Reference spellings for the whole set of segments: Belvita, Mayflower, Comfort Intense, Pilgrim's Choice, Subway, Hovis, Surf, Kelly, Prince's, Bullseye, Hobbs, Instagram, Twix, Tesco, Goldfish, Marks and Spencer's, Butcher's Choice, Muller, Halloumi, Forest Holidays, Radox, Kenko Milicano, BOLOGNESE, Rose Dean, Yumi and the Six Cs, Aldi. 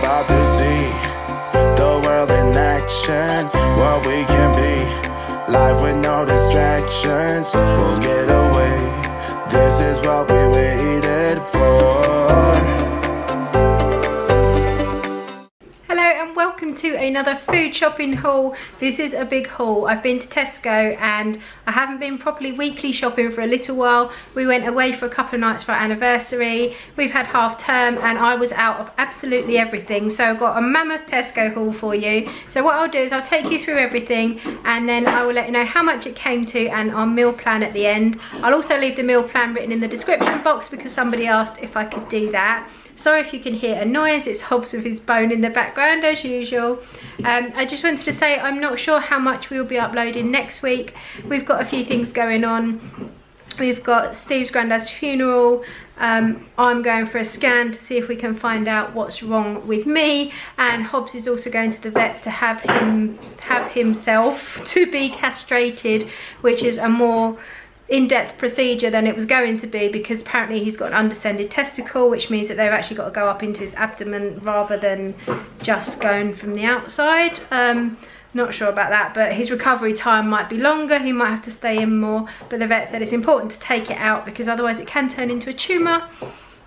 about to see the world in action, what we can be. Life with no distractions, we'll get away. This is what we waited for. Hello and welcome to another food shopping haul. This is a big haul. I've been to Tesco and I haven't been properly weekly shopping for a little while. We went away for a couple of nights for our anniversary. We've had half term and I was out of absolutely everything. So I've got a mammoth Tesco haul for you. So what I'll do is I'll take you through everything and then I will let you know how much it came to and our meal plan at the end. I'll also leave the meal plan written in the description box because somebody asked if I could do that. Sorry if you can hear a noise, it's Hobbs with his bone in the background as usual. I just wanted to say I'm not sure how much we'll be uploading next week. We've got a few things going on. We've got Steve's granddad's funeral. I'm going for a scan to see if we can find out what's wrong with me, and Hobbs is also going to the vet to have himself to be castrated, which is a more in-depth procedure than it was going to be because apparently he's got an undersended testicle, which means that they've actually got to go up into his abdomen rather than just going from the outside. Not sure about that, but his recovery time might be longer, he might have to stay in more, but the vet said it's important to take it out because otherwise it can turn into a tumour.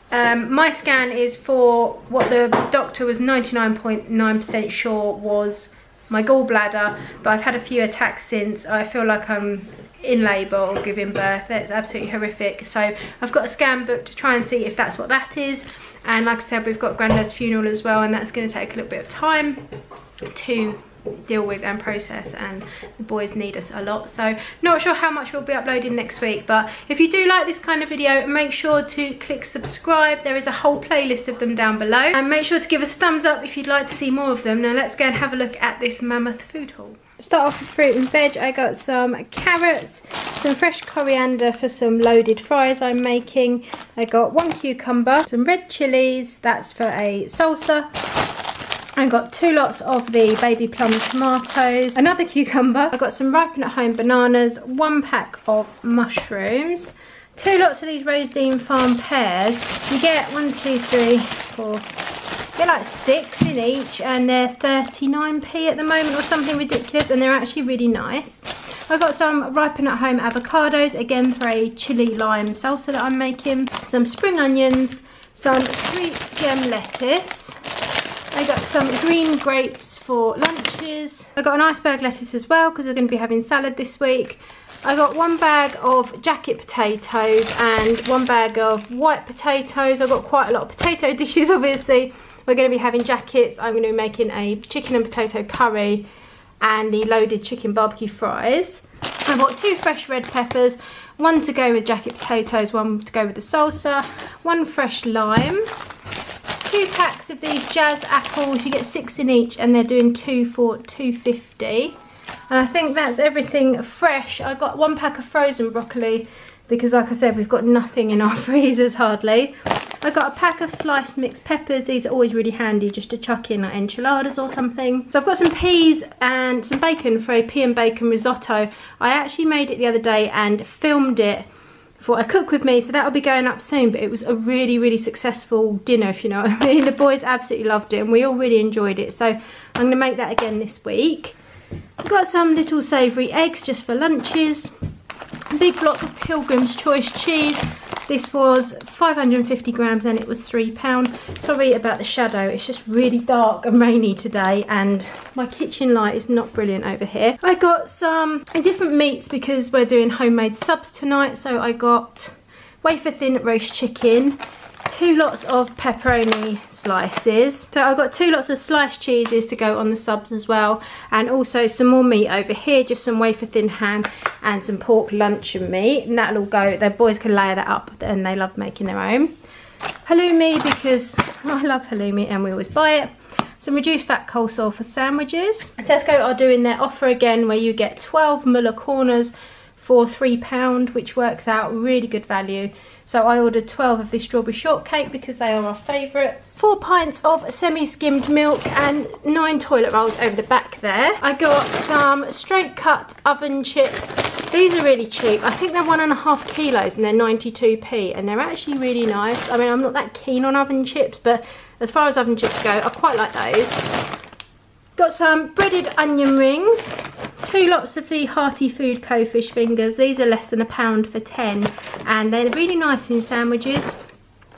My scan is for what the doctor was 99.9% sure was my gallbladder, but I've had a few attacks since. I feel like I'm in labour or giving birth. That's absolutely horrific. So I've got a scan book to try and see if that's what that is. And like I said, we've got granddad's funeral as well, and that's going to take a little bit of time to deal with and process, and the boys need us a lot. So not sure how much we'll be uploading next week, but if you do like this kind of video, make sure to click subscribe. There is a whole playlist of them down below, and make sure to give us a thumbs up if you'd like to see more of them. Now let's go and have a look at this mammoth food haul. Start off with fruit and veg. I got some carrots, some fresh coriander for some loaded fries I'm making. I got one cucumber, some red chilies, that's for a salsa. I got two lots of the baby plum tomatoes, another cucumber. I got some ripen at home bananas, one pack of mushrooms, two lots of these Rose Dean farm pears. You get 1, 2, 3, 4, they're like 6 in each, and they're 39p at the moment or something ridiculous, and they're actually really nice. I got some ripen at home avocados, again for a chili lime salsa that I'm making, some spring onions, some sweet gem lettuce. I got some green grapes for lunches. I got an iceberg lettuce as well because we're going to be having salad this week. I got one bag of jacket potatoes and one bag of white potatoes. I've got quite a lot of potato dishes obviously. We're going to be having jackets. I'm going to be making a chicken and potato curry and the loaded chicken barbecue fries. I bought two fresh red peppers, one to go with jacket potatoes, one to go with the salsa, one fresh lime. Two packs of these jazz apples, you get 6 in each, and they're doing 2 for £2.50. And I think that's everything fresh. I got one pack of frozen broccoli because, like I said, we've got nothing in our freezers hardly. I got a pack of sliced mixed peppers. These are always really handy just to chuck in like enchiladas or something. So I've got some peas and some bacon for a pea and bacon risotto. I actually made it the other day and filmed it for a cook with me, so that'll be going up soon, but it was a really successful dinner, if you know what I mean. The boys absolutely loved it and we all really enjoyed it, so I'm going to make that again this week. I've got some little savoury eggs just for lunches, a big block of Pilgrim's Choice cheese. This was 550 grams and it was £3. Sorry about the shadow, it's just really dark and rainy today and my kitchen light is not brilliant over here. I got some different meats because we're doing homemade subs tonight, so I got wafer thin roast chicken, two lots of pepperoni slices. So I got two lots of sliced cheeses to go on the subs as well, and also some more meat over here, just some wafer thin ham and some pork luncheon meat, and that'll all go. The boys can layer that up and they love making their own. Halloumi, because I love halloumi and we always buy it. Some reduced fat coleslaw for sandwiches. And Tesco are doing their offer again where you get 12 Muller corners for £3, which works out really good value. So I ordered 12 of this strawberry shortcake because they are our favourites. 4 pints of semi-skimmed milk and 9 toilet rolls over the back there. I got some straight cut oven chips. These are really cheap. I think they're 1.5 kilos and they're 92p, and they're actually really nice. I mean, I'm not that keen on oven chips, but As far as oven chips go, I quite like those. Got some breaded onion rings, 2 lots of the Hearty Food Co fish fingers. These are less than £1 for 10, and they're really nice in sandwiches.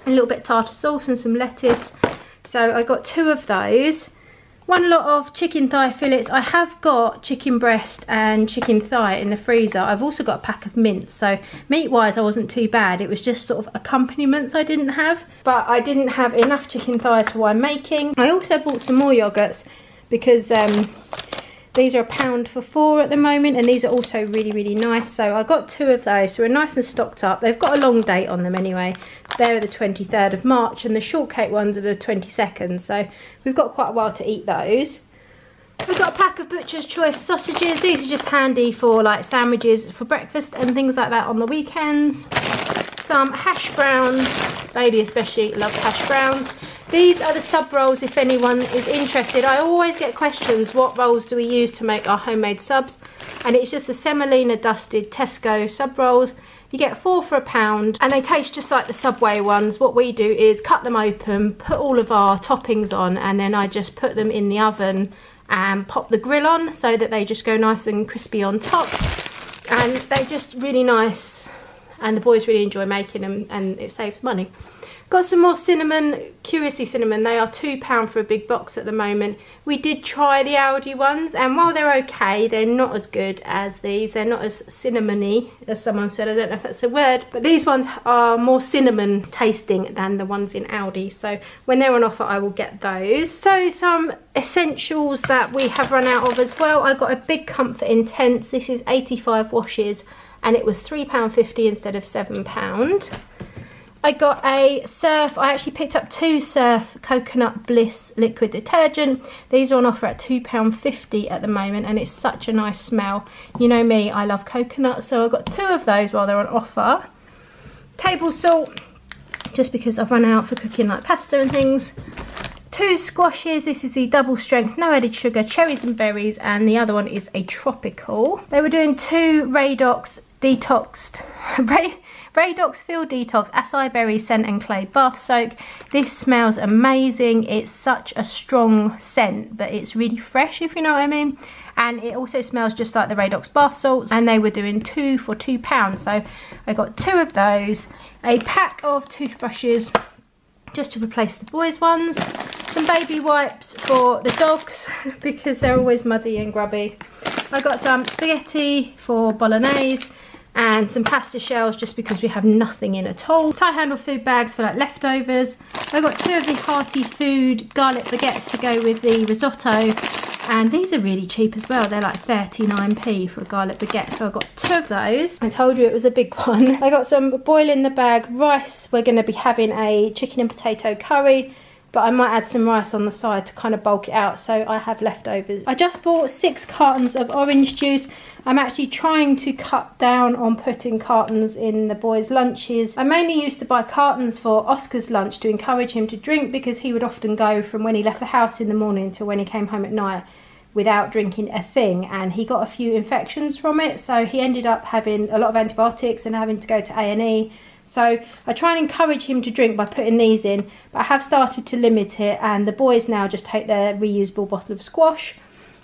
A little bit of tartar sauce and some lettuce. So I got 2 of those. 1 lot of chicken thigh fillets. I have got chicken breast and chicken thigh in the freezer. I've also got a pack of mince, so meat-wise I wasn't too bad. It was just sort of accompaniments I didn't have, but I didn't have enough chicken thighs for what I'm making. I also bought some more yogurts because these are £1 for 4 at the moment, and these are also really nice. So I got 2 of those, so we're nice and stocked up. They've got a long date on them anyway. They're the 23rd of March, and the shortcake ones are the 22nd, so we've got quite a while to eat those. We've got a pack of Butcher's Choice sausages. These are just handy for like sandwiches for breakfast and things like that on the weekends. Some hash browns. Lady especially loves hash browns. These are the sub rolls if anyone is interested. I always get questions, what rolls do we use to make our homemade subs? And it's just the semolina dusted Tesco sub rolls. You get 4 for £1 and they taste just like the Subway ones. What we do is cut them open, put all of our toppings on, and then I just put them in the oven and pop the grill on so that they just go nice and crispy on top. And they're just really nice, and the boys really enjoy making them, and it saves money. Got some more cinnamon, Curiously Cinnamon. They are £2 for a big box at the moment. We did try the Aldi ones, and while they're okay, they're not as good as these. They're not as cinnamony, as someone said. I don't know if that's a word, but these ones are more cinnamon tasting than the ones in Aldi. So when they're on offer, I will get those. So some essentials that we have run out of as well. I got a big Comfort Intense. This is 85 washes, and it was £3.50 instead of £7. I got a Surf. I actually picked up 2 Surf Coconut Bliss liquid detergent. These are on offer at £2.50 at the moment, and it's such a nice smell. You know me, I love coconut, so I got 2 of those while they're on offer. Table salt, just because I've run out for cooking like pasta and things. 2 squashes. This is the double strength, no added sugar, cherries and berries, and the other one is a tropical. They were doing 2 Radox detoxed, Radox Field Detox Acai Berry Scent and Clay Bath Soak. This smells amazing. It's such a strong scent, but it's really fresh, if you know what I mean. And it also smells just like the Radox bath salts. And they were doing 2 for £2. So I got 2 of those. A pack of toothbrushes, just to replace the boys' ones. Some baby wipes for the dogs, because they're always muddy and grubby. I got some spaghetti for bolognese, and some pasta shells, just because we have nothing in at all. Tie handle food bags for like leftovers. I got 2 of the Hearty Food garlic baguettes to go with the risotto, and these are really cheap as well. They're like 39p for a garlic baguette, so I got 2 of those. I told you it was a big one. I got some boil in the bag rice. We're going to be having a chicken and potato curry, but I might add some rice on the side to kind of bulk it out, so I have leftovers. I just bought 6 cartons of orange juice. I'm actually trying to cut down on putting cartons in the boys' lunches. I mainly used to buy cartons for Oscar's lunch to encourage him to drink, because he would often go from when he left the house in the morning to when he came home at night without drinking a thing, and he got a few infections from it, so he ended up having a lot of antibiotics and having to go to A&E. So I try and encourage him to drink by putting these in, but I have started to limit it, and the boys now just take their reusable bottle of squash,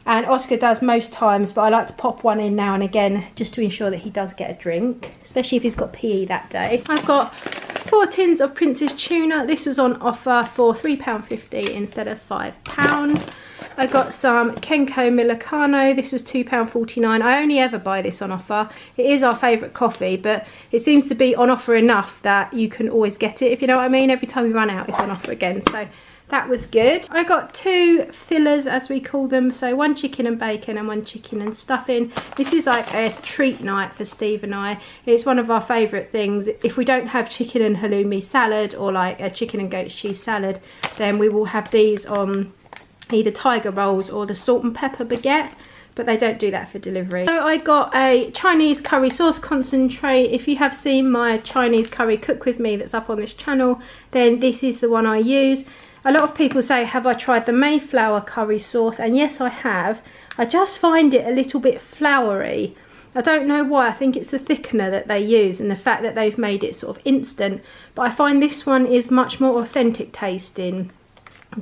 and Oscar does most times, but I like to pop one in now and again just to ensure that he does get a drink, especially if he's got PE that day. I've got 4 tins of Prince's tuna. This was on offer for £3.50 instead of £5. I got some Kenko Milicano. This was £2.49. I only ever buy this on offer. It is our favourite coffee, but it seems to be on offer enough that you can always get it, if you know what I mean. Every time we run out, it's on offer again, so that was good. I got 2 fillers, as we call them, so 1 chicken and bacon and 1 chicken and stuffing. This is like a treat night for Steve and I. It's one of our favourite things. If we don't have chicken and halloumi salad, or like a chicken and goat's cheese salad, then we will have these on either tiger rolls or the salt and pepper baguette, but they don't do that for delivery. So I got a Chinese curry sauce concentrate. If you have seen my Chinese curry cook with me that's up on this channel, then this is the one I use. A lot of people say, have I tried the Mayflower curry sauce? And yes, I have. I just find it a little bit floury. I don't know why. I think it's the thickener that they use and the fact that they've made it sort of instant, but I find this one is much more authentic tasting.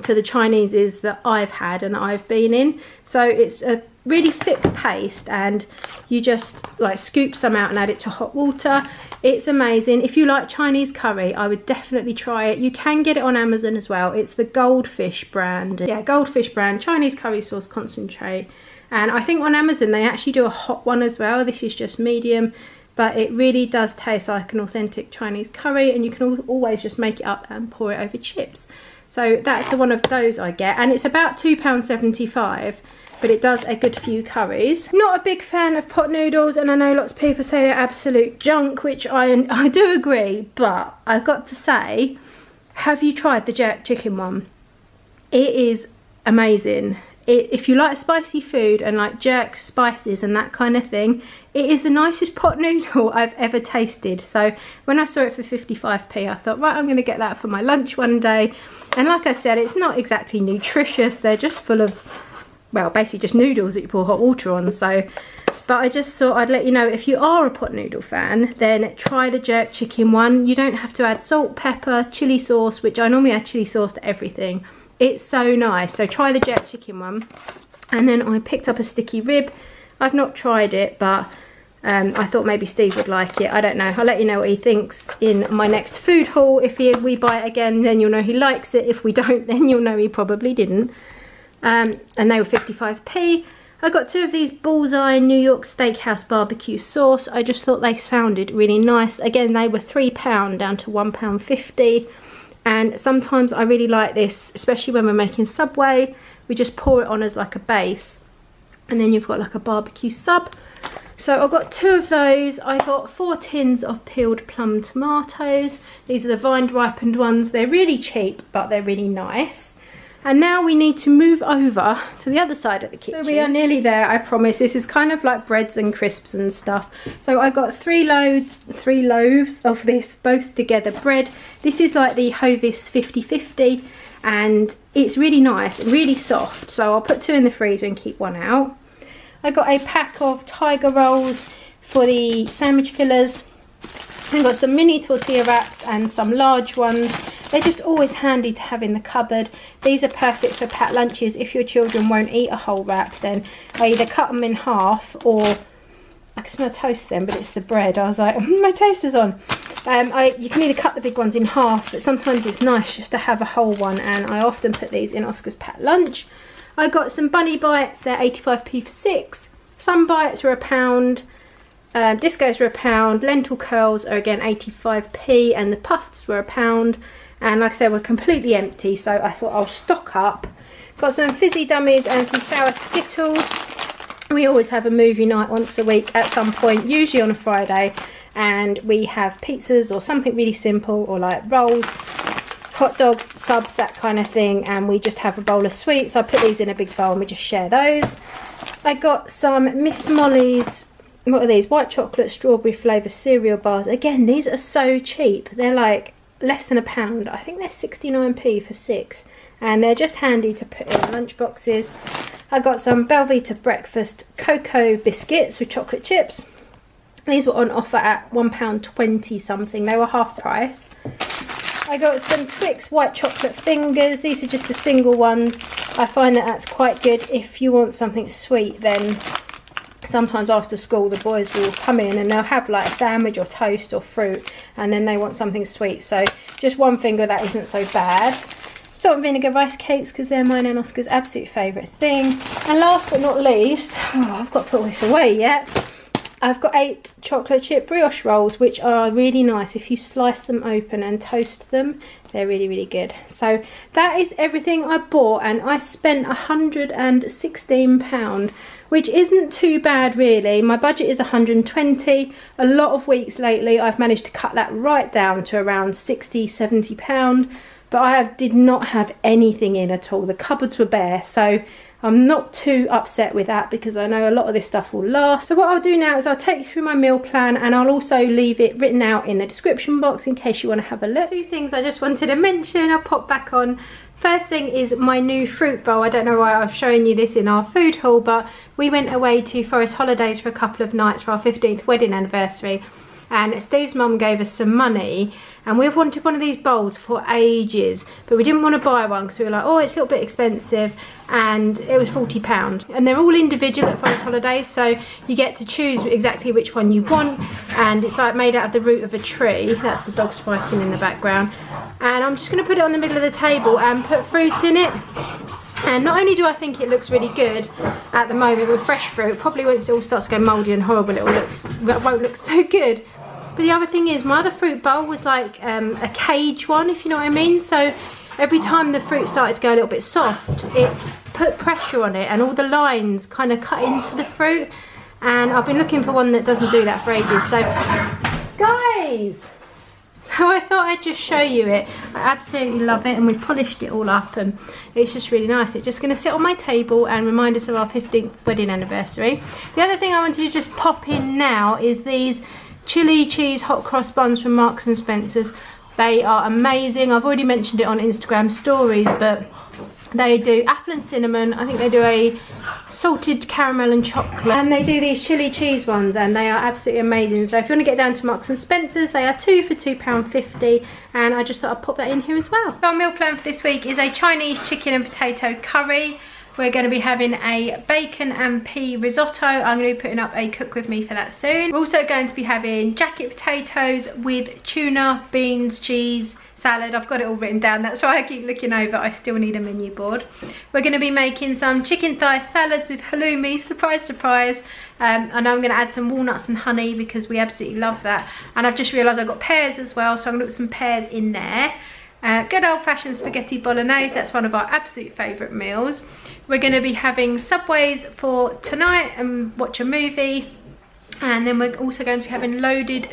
to the Chinese's that I've had and that I've been in. So it's a really thick paste, and you just like scoop some out and add it to hot water. It's amazing. If you like Chinese curry, I would definitely try it. You can get it on Amazon as well. It's the Goldfish brand. Yeah, Goldfish brand Chinese curry sauce concentrate. And I think on Amazon they actually do a hot one as well. This is just medium, but it really does taste like an authentic Chinese curry, and you can always just make it up and pour it over chips. So that's the one of those I get, and it's about £2.75, but it does a good few curries. Not a big fan of pot noodles, and I know lots of people say they're absolute junk, which I do agree, but I've got to say, have you tried the jerk chicken one? It is amazing. If you like spicy food and like jerk spices and that kind of thing, it is the nicest pot noodle I've ever tasted. So when I saw it for 55p, I thought, right, I'm going to get that for my lunch one day. And like I said, it's not exactly nutritious. They're just full of, well, basically just noodles that you pour hot water on. So, but I just thought I'd let you know, if you are a pot noodle fan, then try the jerk chicken one. You don't have to add salt, pepper, chili sauce, which I normally add chili sauce to everything. It's so nice. So try the jerk chicken one. And then I picked up a sticky rib. I've not tried it, but I thought maybe Steve would like it. I don't know. I'll let you know what he thinks in my next food haul. If we buy it again, then you'll know he likes it. If we don't, then you'll know he probably didn't. And they were 55p. I got two of these Bullseye New York Steakhouse barbecue sauce. I just thought they sounded really nice. Again, they were £3 down to £1.50. And sometimes I really like this, especially when we're making Subway. We just pour it on as like a base, and then you've got like a barbecue sub. So I've got two of those. I got 4 tins of peeled plum tomatoes. These are the vine ripened ones. They're really cheap, but they're really nice. And now we need to move over to the other side of the kitchen. So we are nearly there, I promise. This is kind of like breads and crisps and stuff. So I got three loaves of this both together bread. This is like the Hovis 50/50, and it's really nice, really soft. So I'll put 2 in the freezer and keep 1 out. I got a pack of tiger rolls for the sandwich fillers. I got some mini tortilla wraps and some large ones. They're just always handy to have in the cupboard. These are perfect for packed lunches. If your children won't eat a whole wrap, then I either cut them in half, or I can smell toast then, but it's the bread. I was like, my toaster's on. You can either cut the big ones in half, but sometimes it's nice just to have a whole one, and I often put these in Oscar's packed lunch. I got some bunny bites. They're 85p for 6. Sun bites were £1. Discos were £1. Lentil curls are again 85p, and the puffs were £1. And like I said, we're completely empty, so I thought I'll stock up. Got some fizzy dummies and some sour Skittles. We always have a movie night once a week at some point, usually on a Friday, and we have pizzas or something really simple, or like rolls, hot dogs, subs, that kind of thing, and we just have a bowl of sweets. I put these in a big bowl and we just share those. I got some Miss Molly's, what are these, white chocolate strawberry flavour cereal bars. Again, these are so cheap. They're like less than £1. I think they're 69p for 6, and they're just handy to put in lunch boxes. I got some Belvita breakfast cocoa biscuits with chocolate chips. These were on offer at £1.20 something. They were half price. I got some Twix white chocolate fingers. These are just the single ones. I find that that's quite good if you want something sweet. Then sometimes after school the boys will come in and they'll have like a sandwich or toast or fruit, and then they want something sweet, so just one finger of that isn't so bad. Salt and vinegar rice cakes, because they're mine and Oscar's absolute favourite thing. And last but not least, oh, I've got to put all this away yet. I've got 8 chocolate chip brioche rolls, which are really nice. If you slice them open and toast them, they're really, really good. So that is everything I bought, and I spent £116, which isn't too bad really. My budget is £120. A lot of weeks lately I've managed to cut that right down to around £60–70, but I did not have anything in at all. The cupboards were bare, so I'm not too upset with that, because I know a lot of this stuff will last. So what I'll do now is I'll take you through my meal plan, and I'll also leave it written out in the description box in case you want to have a look. 2 things I just wanted to mention, I'll pop back on. First thing is my new fruit bowl. I don't know why I'm showing you this in our food haul, but we went away to Forest Holidays for a couple of nights for our 15th wedding anniversary. and Steve's mum gave us some money, and we've wanted one of these bowls for ages, but we didn't want to buy one because we were like, oh, it's a little bit expensive, and it was £40. And they're all individual at Forest Holidays, so you get to choose exactly which one you want, and it's like made out of the root of a tree. That's the dogs fighting in the background. And I'm just going to put it on the middle of the table and put fruit in it. And not only do I think it looks really good at the moment with fresh fruit, probably once it all starts to go mouldy and horrible, it won't look so good. But the other thing is, my other fruit bowl was like a cage one, if you know what I mean. So every time the fruit started to go a little bit soft, it put pressure on it, and all the lines kind of cut into the fruit. And I've been looking for one that doesn't do that for ages. So, guys, so I thought I'd just show you it. I absolutely love it, and we've polished it all up, and it's just really nice. It's just going to sit on my table and remind us of our 15th wedding anniversary. The other thing I wanted to just pop in now is these chili cheese hot cross buns from Marks and Spencer's. They are amazing. I've already mentioned it on Instagram stories, but they do apple and cinnamon. I think they do a salted caramel and chocolate. And they do these chili cheese ones, and they are absolutely amazing. So if you want to get down to Marks and Spencer's, they are two for £2.50. And I just thought I'd pop that in here as well. Our meal plan for this week is a Chinese chicken and potato curry. We're going to be having a bacon and pea risotto. I'm going to be putting up a cook with me for that soon. We're also going to be having jacket potatoes with tuna, beans, cheese, salad. I've got it all written down, that's why I keep looking over. I still need a menu board. We're going to be making some chicken thigh salads with halloumi, surprise surprise. I know I'm going to add some walnuts and honey because we absolutely love that. And I've just realised I've got pears as well, so I'm going to put some pears in there. Good old-fashioned spaghetti bolognese, that's one of our absolute favourite meals. We're going to be having Subways for tonight and watch a movie. And then we're also going to be having loaded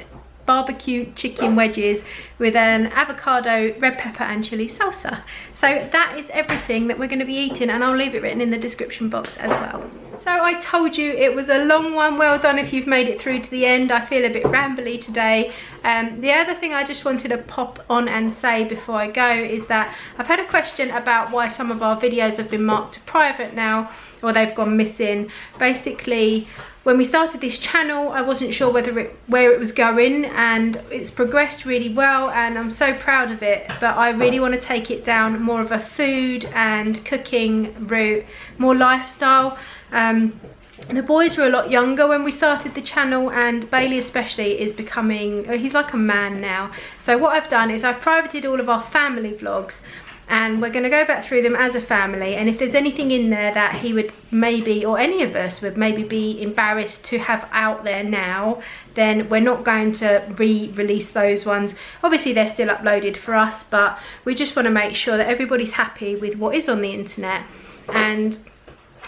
barbecue chicken wedges with an avocado, red pepper and chili salsa. So that is everything that we're going to be eating, and I'll leave it written in the description box as well. So I told you it was a long one. Well done if you've made it through to the end. I feel a bit rambly today. The other thing I just wanted to pop on and say before I go is that I've had a question about why some of our videos have been marked to private now, or they've gone missing. Basically, when we started this channel, I wasn't sure where it was going, and it's progressed really well, and I'm so proud of it, but I really want to take it down more of a food and cooking route, more lifestyle. The boys were a lot younger when we started the channel, and Bailey especially is becoming, he's like a man now. So what I've done is I've privated all of our family vlogs, and we're going to go back through them as a family, and if there's anything in there that he would maybe, or any of us would maybe be embarrassed to have out there now, then we're not going to re-release those ones. Obviously they're still uploaded for us, but we just want to make sure that everybody's happy with what is on the internet. And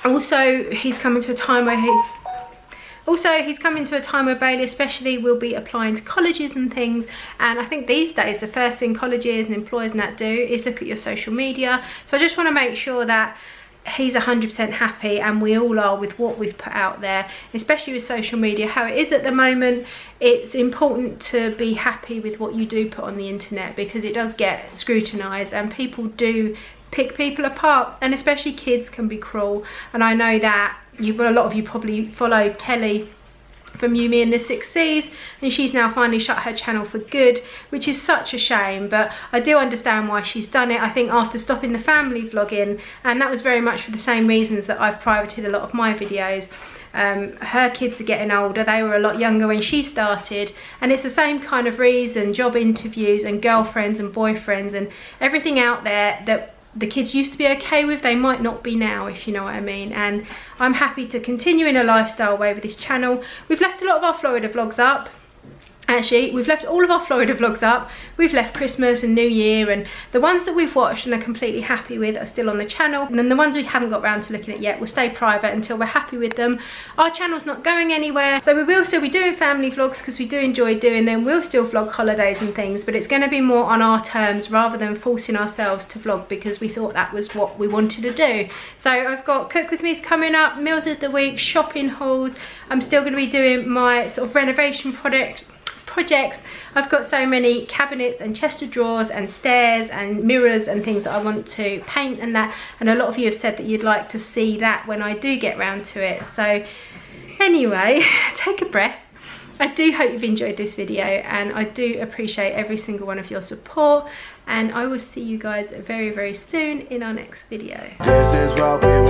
also he's coming to a time where Bailey especially will be applying to colleges and things, and I think these days the first thing colleges and employers and that do is look at your social media. So I just want to make sure that he's 100% happy, and we all are, with what we've put out there, especially with social media, how it is at the moment. It's important to be happy with what you do put on the internet, because it does get scrutinized, and people do pick people apart, and especially kids can be cruel. And I know that a lot of you probably follow Kelly from Yumi and the Six Cs, and she's now finally shut her channel for good, which is such a shame, but I do understand why she's done it. I think after stopping the family vlogging, and that was very much for the same reasons that I've privated a lot of my videos. Her kids are getting older, they were a lot younger when she started, and it's the same kind of reason, job interviews and girlfriends and boyfriends and everything out there that the kids used to be okay with, they might not be now, if you know what I mean. And I'm happy to continue in a lifestyle way with this channel. We've left a lot of our Florida vlogs up. Actually, we've left all of our Florida vlogs up. We've left Christmas and New Year, and the ones that we've watched and are completely happy with are still on the channel, and then the ones we haven't got round to looking at yet will stay private until we're happy with them. Our channel's not going anywhere, so we will still be doing family vlogs because we do enjoy doing them. We'll still vlog holidays and things, but it's going to be more on our terms rather than forcing ourselves to vlog because we thought that was what we wanted to do. So I've got Cook With Me's coming up, meals of the week, shopping hauls. I'm still going to be doing my sort of renovation projects. I've got so many cabinets and chest of drawers and stairs and mirrors and things that I want to paint and that, and a lot of you have said that you'd like to see that when I do get round to it. So anyway, take a breath. I do hope you've enjoyed this video, and I do appreciate every single one of your support, and I will see you guys very, very soon in our next video. This is what we